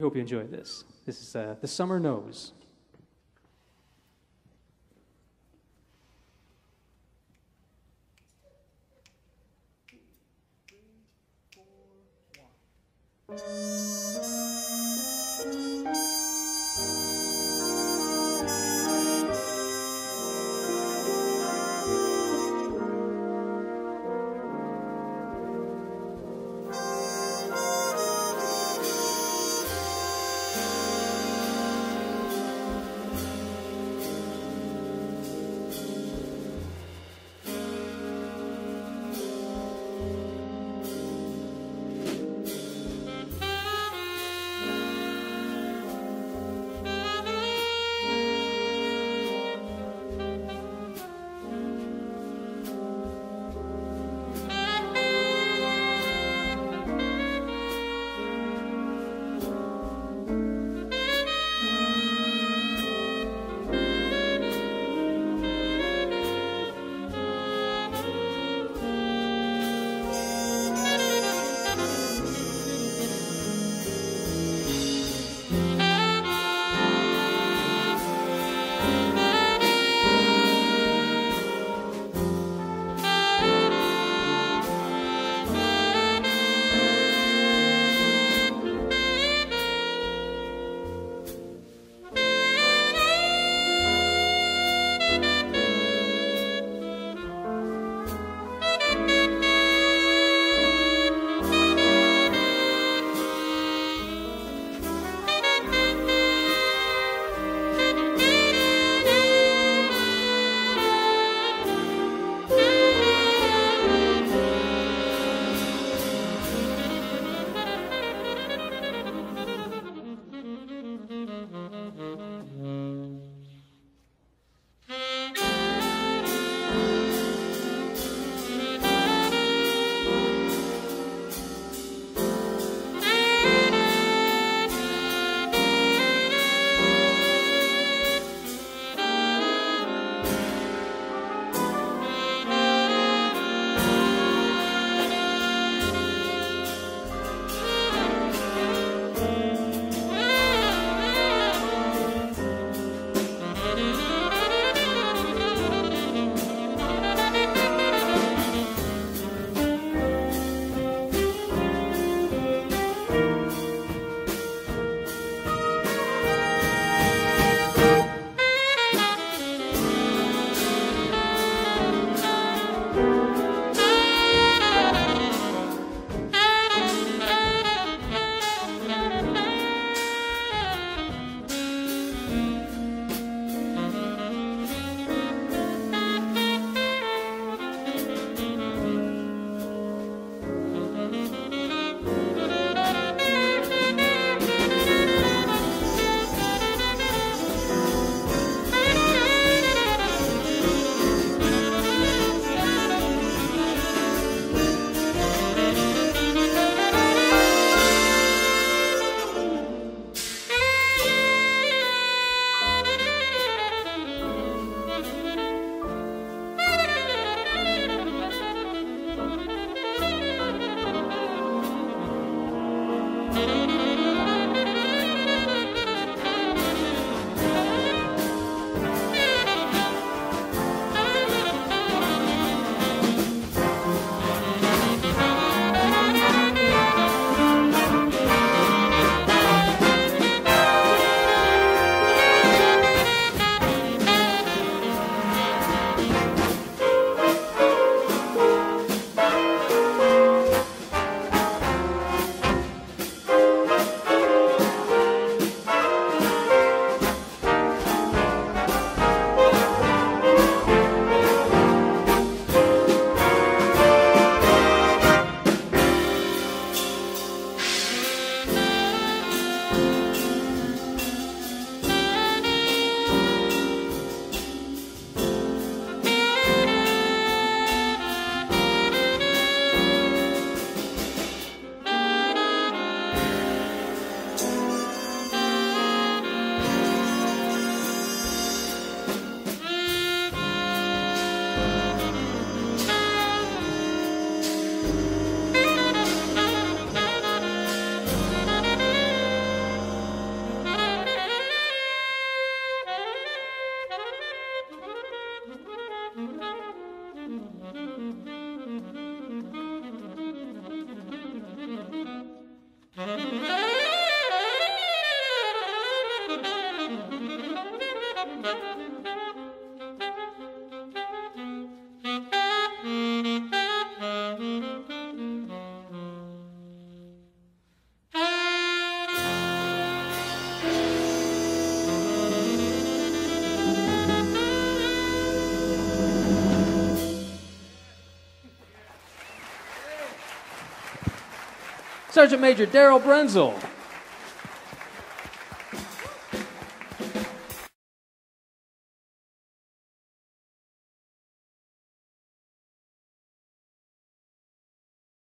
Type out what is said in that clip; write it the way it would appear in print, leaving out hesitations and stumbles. We hope you enjoy this. This is The Summer Knows. Two, three, four, one. Sergeant Major Darryl Brenzel.